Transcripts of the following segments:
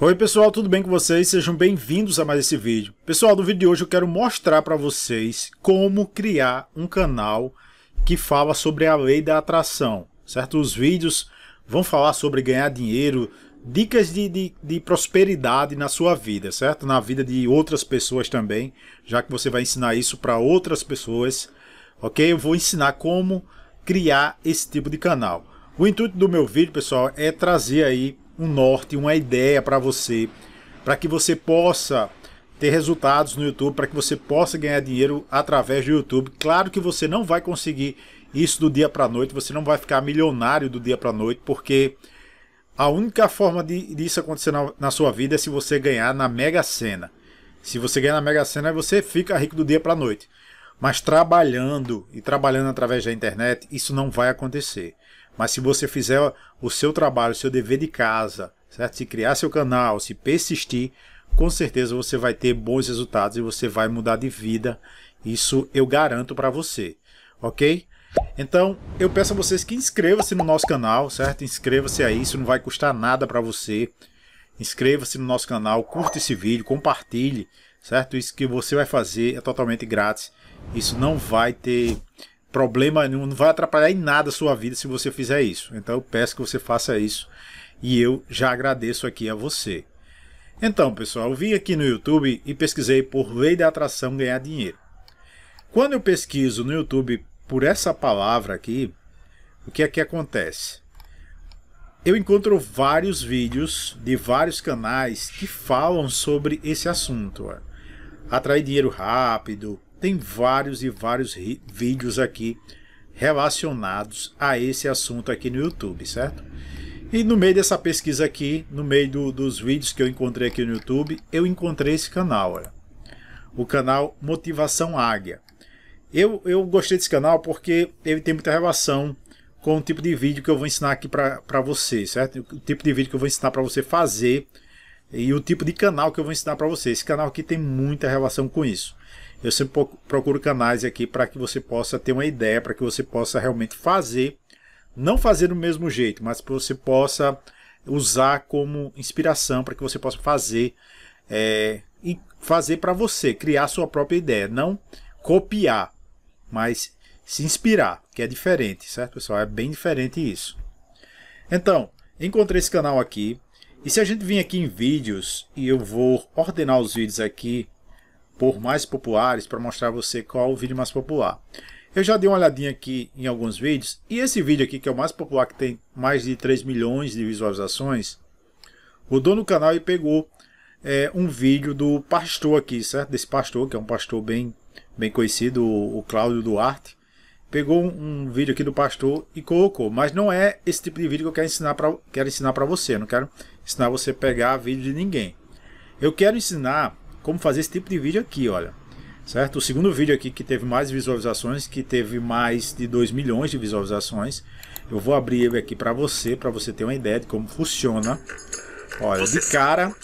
Oi pessoal, tudo bem com vocês? Sejam bem-vindos a mais esse vídeo. Pessoal, no vídeo de hoje eu quero mostrar para vocês como criar um canal que fala sobre a lei da atração, certo? Os vídeos vão falar sobre ganhar dinheiro, dicas de prosperidade na sua vida, certo? Na vida de outras pessoas também, já que você vai ensinar isso para outras pessoas, ok? Eu vou ensinar como criar esse tipo de canal. O intuito do meu vídeo, pessoal, é trazer aí um norte, uma ideia para você, para que você possa ter resultados no YouTube, para que você possa ganhar dinheiro através do YouTube. Claro que você não vai conseguir isso do dia para a noite, você não vai ficar milionário do dia para a noite, porque a única forma disso acontecer na sua vida é se você ganhar na Mega Sena. Se você ganhar na Mega Sena, você fica rico do dia para a noite. Mas trabalhando e trabalhando através da internet, isso não vai acontecer. Mas se você fizer o seu trabalho, o seu dever de casa, certo? Se criar seu canal, se persistir, com certeza você vai ter bons resultados e você vai mudar de vida. Isso eu garanto para você, ok? Então, eu peço a vocês que inscreva-se no nosso canal, certo? Inscreva-se aí, isso não vai custar nada para você. Inscreva-se no nosso canal, curta esse vídeo, compartilhe, certo? Isso que você vai fazer é totalmente grátis. Isso não vai ter problema nenhum, não vai atrapalhar em nada a sua vida se você fizer isso. Então eu peço que você faça isso e eu já agradeço aqui a você. Então pessoal, eu vim aqui no YouTube e pesquisei por lei da atração ganhar dinheiro. Quando eu pesquiso no YouTube por essa palavra aqui, o que é que acontece? Eu encontro vários vídeos de vários canais que falam sobre esse assunto, ó. Atrair dinheiro rápido. Tem vários e vários vídeos aqui relacionados a esse assunto aqui no YouTube, certo? E no meio dessa pesquisa aqui, no meio dos vídeos que eu encontrei aqui no YouTube, eu encontrei esse canal, olha. O canal Motivação Águia. Eu gostei desse canal porque ele tem muita relação com o tipo de vídeo que eu vou ensinar aqui para você, certo? O tipo de vídeo que eu vou ensinar para você fazer e o tipo de canal que eu vou ensinar para você. Esse canal aqui tem muita relação com isso. Eu sempre procuro canais aqui para que você possa ter uma ideia, para que você possa realmente fazer, não fazer do mesmo jeito, mas que você possa usar como inspiração, para que você possa fazer e fazer para você, criar a sua própria ideia, não copiar, mas se inspirar, que é diferente, certo pessoal? É bem diferente isso. Então, encontrei esse canal aqui, e se a gente vir aqui em vídeos, e eu vou ordenar os vídeos aqui, por mais populares, para mostrar a você qual o vídeo mais popular. Eu já dei uma olhadinha aqui em alguns vídeos, e esse vídeo aqui, que é o mais popular, que tem mais de 3 milhões de visualizações, o dono do canal e pegou um vídeo do pastor aqui, certo? Desse pastor, que é um pastor bem conhecido, o Cláudio Duarte, pegou um vídeo aqui do pastor e colocou, mas não é esse tipo de vídeo que eu quero ensinar para você, eu não quero ensinar você a pegar vídeo de ninguém. Eu quero ensinar como fazer esse tipo de vídeo aqui, olha, certo? O segundo vídeo aqui que teve mais visualizações, que teve mais de 2 milhões de visualizações, eu vou abrir ele aqui para você ter uma ideia de como funciona. Olha, de cara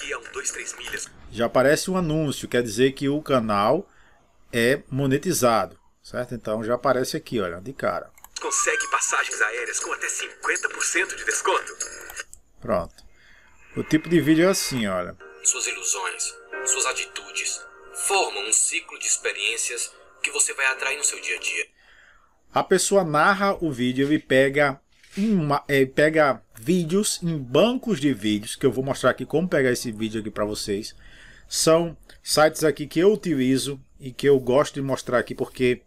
já aparece um anúncio, quer dizer que o canal é monetizado, certo? Então já aparece aqui, olha, de cara. Consegue passagens aéreas com até 50% de desconto. Pronto. O tipo de vídeo é assim, olha. Suas ilusões, suas atitudes formam um ciclo de experiências que você vai atrair no seu dia a dia. A pessoa narra o vídeo e pega vídeos em bancos de vídeos, que eu vou mostrar aqui como pegar esse vídeo aqui para vocês. São sites aqui que eu utilizo e que eu gosto de mostrar aqui, porque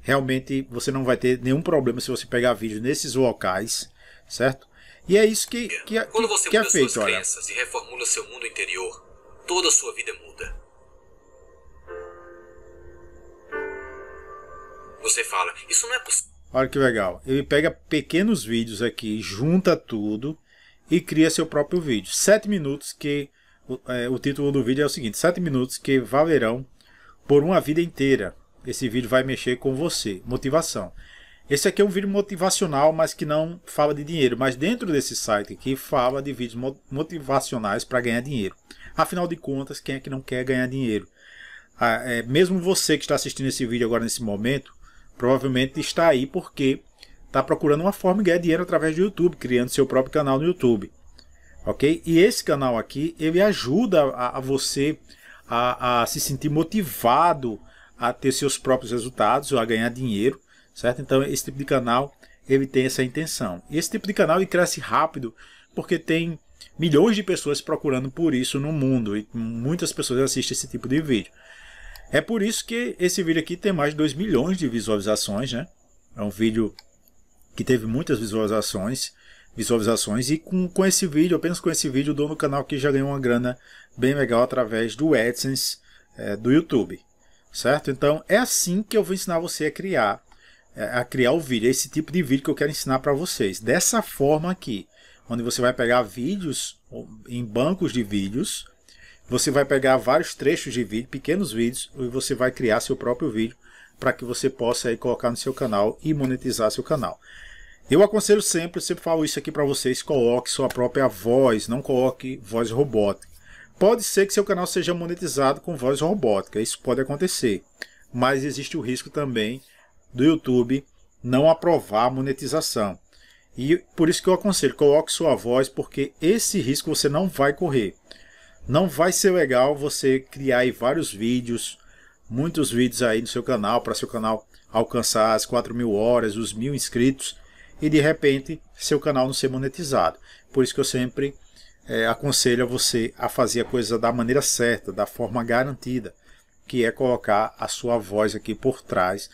realmente você não vai ter nenhum problema se você pegar vídeo nesses locais, certo? E é isso que é feito, suas olha. E reformula seu mundo interior, toda a sua vida muda. Você fala, isso não é possível. Olha que legal. Ele pega pequenos vídeos aqui, junta tudo e cria seu próprio vídeo. 7 minutos que... o título do vídeo é o seguinte. 7 minutos que valerão por uma vida inteira. Esse vídeo vai mexer com você. Motivação. Esse aqui é um vídeo motivacional, mas que não fala de dinheiro. Mas dentro desse site aqui fala de vídeos motivacionais para ganhar dinheiro. Afinal de contas, quem é que não quer ganhar dinheiro? Mesmo você que está assistindo esse vídeo agora nesse momento, provavelmente está aí porque está procurando uma forma de ganhar dinheiro através do YouTube, criando seu próprio canal no YouTube. ok? E esse canal aqui, ele ajuda a você a se sentir motivado a ter seus próprios resultados ou a ganhar dinheiro, certo? Então esse tipo de canal, ele tem essa intenção. E esse tipo de canal, ele cresce rápido, porque tem milhões de pessoas procurando por isso no mundo, e muitas pessoas assistem esse tipo de vídeo. É por isso que esse vídeo aqui tem mais de 2 milhões de visualizações, né? É um vídeo que teve muitas visualizações, e com esse vídeo, apenas com esse vídeo, o dono do canal aqui já ganhou uma grana bem legal através do AdSense do YouTube, certo? Então é assim que eu vou ensinar você a criar o vídeo, esse tipo de vídeo que eu quero ensinar para vocês, dessa forma aqui, onde você vai pegar vídeos em bancos de vídeos, você vai pegar vários trechos de vídeo, pequenos vídeos, e você vai criar seu próprio vídeo para que você possa aí colocar no seu canal e monetizar seu canal. Eu aconselho sempre, eu sempre falo isso aqui para vocês, coloque sua própria voz, não coloque voz robótica. Pode ser que seu canal seja monetizado com voz robótica, isso pode acontecer, mas existe o risco também do YouTube não aprovar a monetização. E por isso que eu aconselho, coloque sua voz, porque esse risco você não vai correr. Não vai ser legal você criar aí vários vídeos, muitos vídeos aí no seu canal, para seu canal alcançar as 4.000 horas, os 1.000 inscritos, e de repente seu canal não ser monetizado. Por isso que eu sempre aconselho a você a fazer a coisa da maneira certa, da forma garantida, que é colocar a sua voz aqui por trás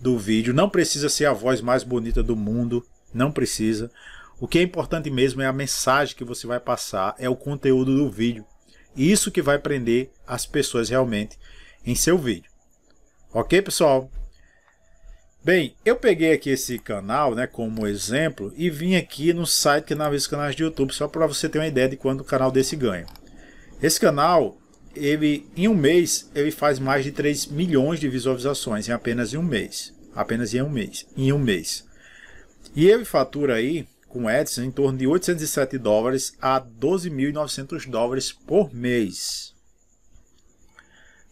do vídeo. Não precisa ser a voz mais bonita do mundo, não precisa. O que é importante mesmo é a mensagem que você vai passar, é o conteúdo do vídeo. Isso que vai prender as pessoas realmente em seu vídeo. Ok, pessoal? Bem, eu peguei aqui esse canal, né, como exemplo, e vim aqui no site que analisa os canais de YouTube, só para você ter uma ideia de quanto o canal desse ganha. Esse canal, ele, em um mês, ele faz mais de 3 milhões de visualizações, apenas em um mês. E ele fatura aí, com AdSense, em torno de 807 dólares a 12.900 dólares por mês.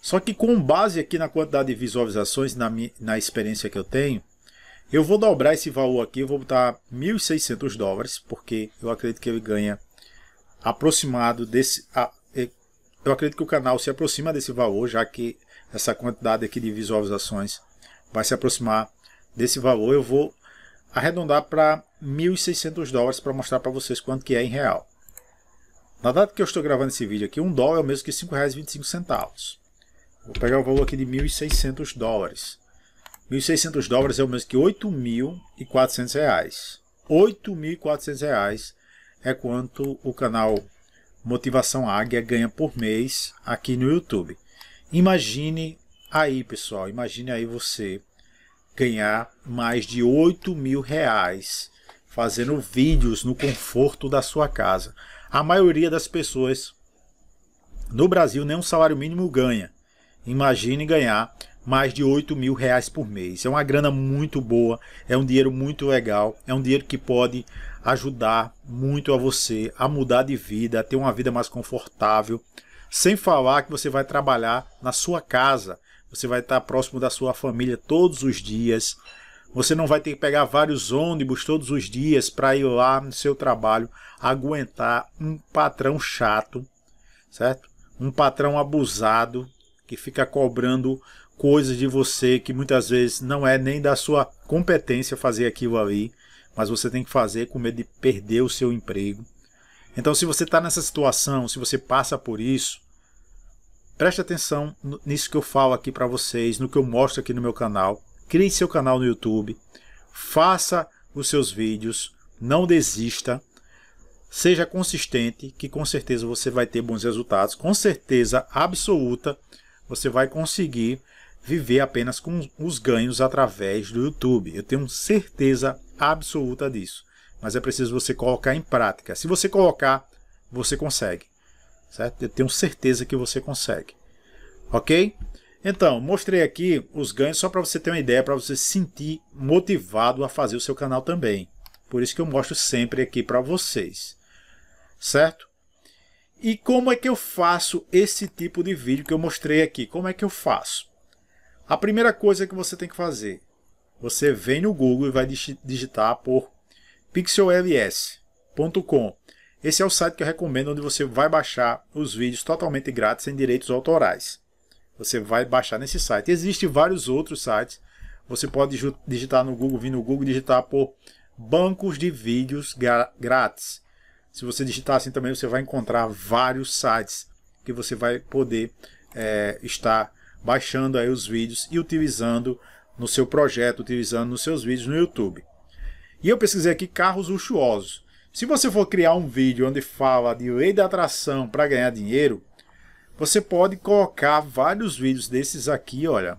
Só que com base aqui na quantidade de visualizações, na experiência que eu tenho, eu vou dobrar esse valor aqui, eu vou botar 1.600 dólares, porque eu acredito que ele ganha aproximado desse... eu acredito que o canal se aproxima desse valor, já que essa quantidade aqui de visualizações vai se aproximar desse valor. Eu vou arredondar para 1.600 dólares para mostrar para vocês quanto que é em real. Na data que eu estou gravando esse vídeo aqui, $1 é o mesmo que R$5,25. Vou pegar o valor aqui de 1.600 dólares. 1.600 dólares é o mesmo que R$8.400. R$8.400 é quanto o canal Motivação Águia ganha por mês aqui no YouTube. Imagine aí, pessoal, imagine aí você ganhar mais de R$8.000 fazendo vídeos no conforto da sua casa. A maioria das pessoas no Brasil nem um salário mínimo ganha. Imagine ganhar mais de R$8.000 por mês. É uma grana muito boa, é um dinheiro muito legal, é um dinheiro que pode ajudar muito a você a mudar de vida, a ter uma vida mais confortável, sem falar que você vai trabalhar na sua casa. Você vai estar próximo da sua família todos os dias. Você não vai ter que pegar vários ônibus todos os dias para ir lá no seu trabalho, aguentar um patrão chato, certo? Um patrão abusado que fica cobrando coisas de você que muitas vezes não é nem da sua competência fazer aquilo ali, mas você tem que fazer com medo de perder o seu emprego. Então, se você está nessa situação, se você passa por isso, preste atenção nisso que eu falo aqui para vocês, no que eu mostro aqui no meu canal. Crie seu canal no YouTube, faça os seus vídeos, não desista, seja consistente, que com certeza você vai ter bons resultados. Com certeza absoluta, você vai conseguir viver apenas com os ganhos através do YouTube. Eu tenho certeza absoluta disso, mas é preciso você colocar em prática. Se você colocar, você consegue. Certo? Eu tenho certeza que você consegue, ok? Então, mostrei aqui os ganhos só para você ter uma ideia, para você se sentir motivado a fazer o seu canal também. Por isso que eu mostro sempre aqui para vocês, certo? E como é que eu faço esse tipo de vídeo que eu mostrei aqui? Como é que eu faço? A primeira coisa que você tem que fazer, você vem no Google e vai digitar por Pixelfs.com. Esse é o site que eu recomendo, onde você vai baixar os vídeos totalmente grátis, sem direitos autorais. Você vai baixar nesse site. Existem vários outros sites. Você pode digitar no Google, vir no Google, digitar por bancos de vídeos grátis. Se você digitar assim também, você vai encontrar vários sites que você vai poder estar baixando aí os vídeos e utilizando no seu projeto, utilizando nos seus vídeos no YouTube. E eu pesquisei aqui carros luxuosos. Se você for criar um vídeo onde fala de lei da atração para ganhar dinheiro, você pode colocar vários vídeos desses aqui, olha,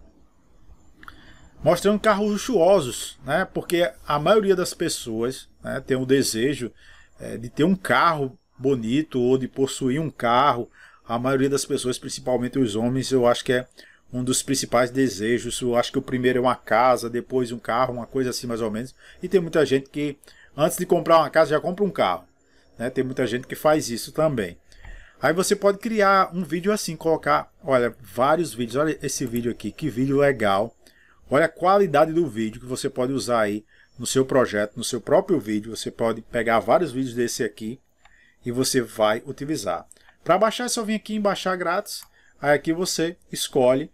mostrando carros luxuosos, né? Porque a maioria das pessoas, né, tem o desejo de ter um carro bonito ou de possuir um carro. A maioria das pessoas, principalmente os homens, eu acho que é um dos principais desejos. Eu acho que o primeiro é uma casa, depois um carro, uma coisa assim mais ou menos. E tem muita gente que antes de comprar uma casa já compra um carro, né? Tem muita gente que faz isso também. Aí você pode criar um vídeo assim, colocar, olha, vários vídeos. Olha esse vídeo aqui, que vídeo legal. Olha a qualidade do vídeo que você pode usar aí no seu projeto, no seu próprio vídeo. Você pode pegar vários vídeos desse aqui e você vai utilizar. Para baixar é só vir aqui em baixar grátis. Aí aqui você escolhe,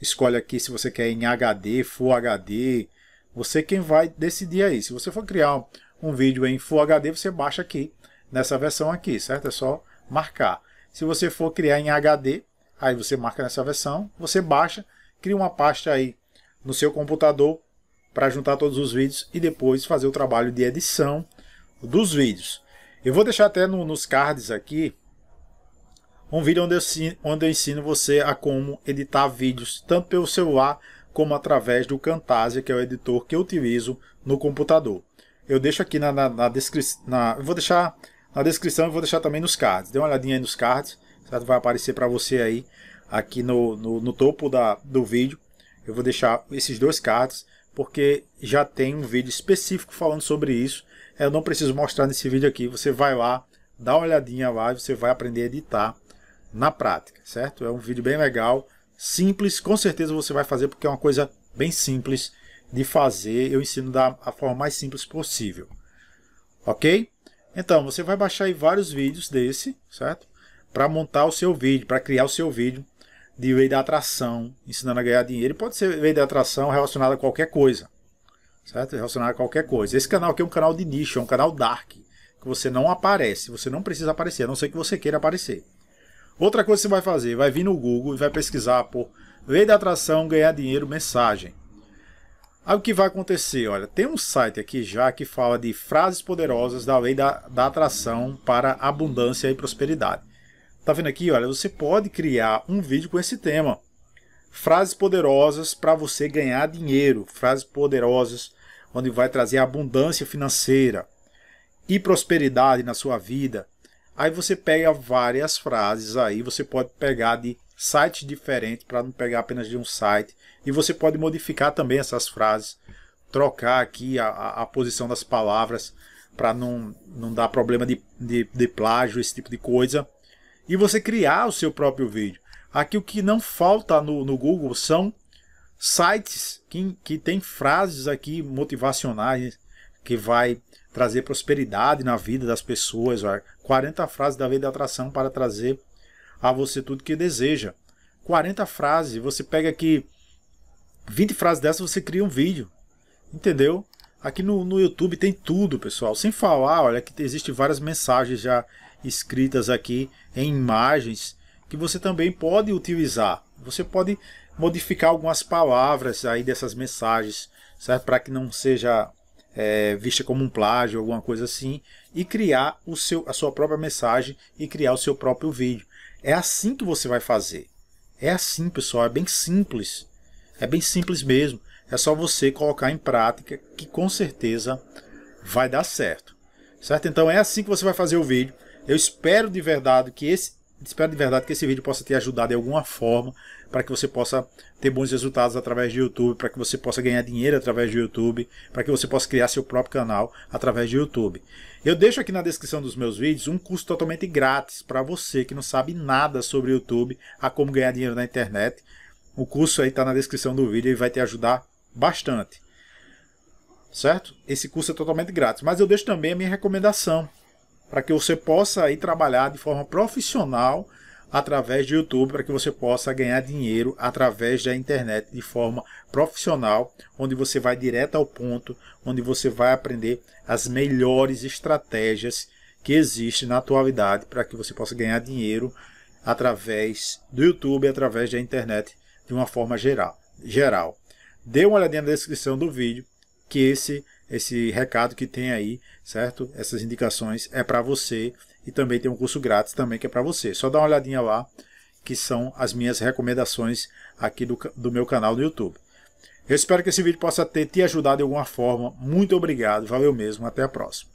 escolhe aqui se você quer em HD, Full HD. Você quem vai decidir aí. Se você for criar um vídeo em Full HD, você baixa aqui nessa versão aqui, certo? É só marcar. Se você for criar em HD, aí você marca nessa versão, você baixa, cria uma pasta aí no seu computador para juntar todos os vídeos e depois fazer o trabalho de edição dos vídeos. Eu vou deixar até nos cards aqui um vídeo onde eu ensino você a como editar vídeos, tanto pelo celular como através do Camtasia, que é o editor que eu utilizo no computador. Eu deixo aqui na descrição, vou deixar na descrição e vou deixar também nos cards. Dê uma olhadinha aí nos cards, certo? Vai aparecer para você aí, aqui no topo do vídeo. Eu vou deixar esses dois cards, porque já tem um vídeo específico falando sobre isso. Eu não preciso mostrar nesse vídeo aqui. Você vai lá, dá uma olhadinha lá e você vai aprender a editar na prática, certo? É um vídeo bem legal, simples. Com certeza você vai fazer, porque é uma coisa bem simples de fazer. Eu ensino da forma mais simples possível, ok? Então, você vai baixar aí vários vídeos desse, certo? Para montar o seu vídeo, para criar o seu vídeo de lei da atração, ensinando a ganhar dinheiro. E pode ser lei da atração relacionada a qualquer coisa, certo? Relacionada a qualquer coisa. Esse canal aqui é um canal de nicho, é um canal dark, que você não aparece, você não precisa aparecer, a não ser que você queira aparecer. Outra coisa que você vai fazer, vai vir no Google e vai pesquisar por lei da atração, ganhar dinheiro, mensagem. Aí o que vai acontecer? Olha, tem um site aqui já que fala de frases poderosas da lei da atração para abundância e prosperidade. Tá vendo aqui? Olha, você pode criar um vídeo com esse tema. Frases poderosas para você ganhar dinheiro. Frases poderosas onde vai trazer abundância financeira e prosperidade na sua vida. Aí você pega várias frases aí. Você pode pegar de sites diferentes para não pegar apenas de um site. E você pode modificar também essas frases, trocar aqui a posição das palavras para não dar problema de plágio, esse tipo de coisa. E você criar o seu próprio vídeo. Aqui o que não falta no Google são sites que tem frases aqui motivacionais que vai trazer prosperidade na vida das pessoas. Olha, 40 frases da lei da atração para trazer a você tudo que deseja. 40 frases, você pega aqui 20 frases dessas, você cria um vídeo, entendeu? Aqui no YouTube tem tudo, pessoal. Sem falar, olha, que existem várias mensagens já escritas aqui em imagens que você também pode utilizar. Você pode modificar algumas palavras aí dessas mensagens, certo? Para que não seja vista como um plágio, alguma coisa assim, e criar a sua própria mensagem e criar o seu próprio vídeo. É assim que você vai fazer. É assim, pessoal, é bem simples. É bem simples mesmo, é só você colocar em prática que com certeza vai dar certo, certo? Então é assim que você vai fazer o vídeo. Eu espero de verdade que esse vídeo possa te ajudar de alguma forma, para que você possa ter bons resultados através do YouTube, para que você possa ganhar dinheiro através do YouTube, para que você possa criar seu próprio canal através do YouTube. Eu deixo aqui na descrição dos meus vídeos um curso totalmente grátis para você que não sabe nada sobre o YouTube, a como ganhar dinheiro na internet. O curso aí está na descrição do vídeo e vai te ajudar bastante, certo? Esse curso é totalmente grátis, mas eu deixo também a minha recomendação. para que você possa ir trabalhar de forma profissional através do YouTube, para que você possa ganhar dinheiro através da internet de forma profissional, onde você vai direto ao ponto, onde você vai aprender as melhores estratégias que existem na atualidade para que você possa ganhar dinheiro através do YouTube, através da internet de uma forma geral. Dê uma olhadinha na descrição do vídeo, que esse recado que tem aí, certo? Essas indicações é para você, e também tem um curso grátis também que é para você. Só dá uma olhadinha lá, que são as minhas recomendações aqui do meu canal do YouTube. Eu espero que esse vídeo possa ter te ajudado de alguma forma. Muito obrigado, valeu mesmo, até a próxima.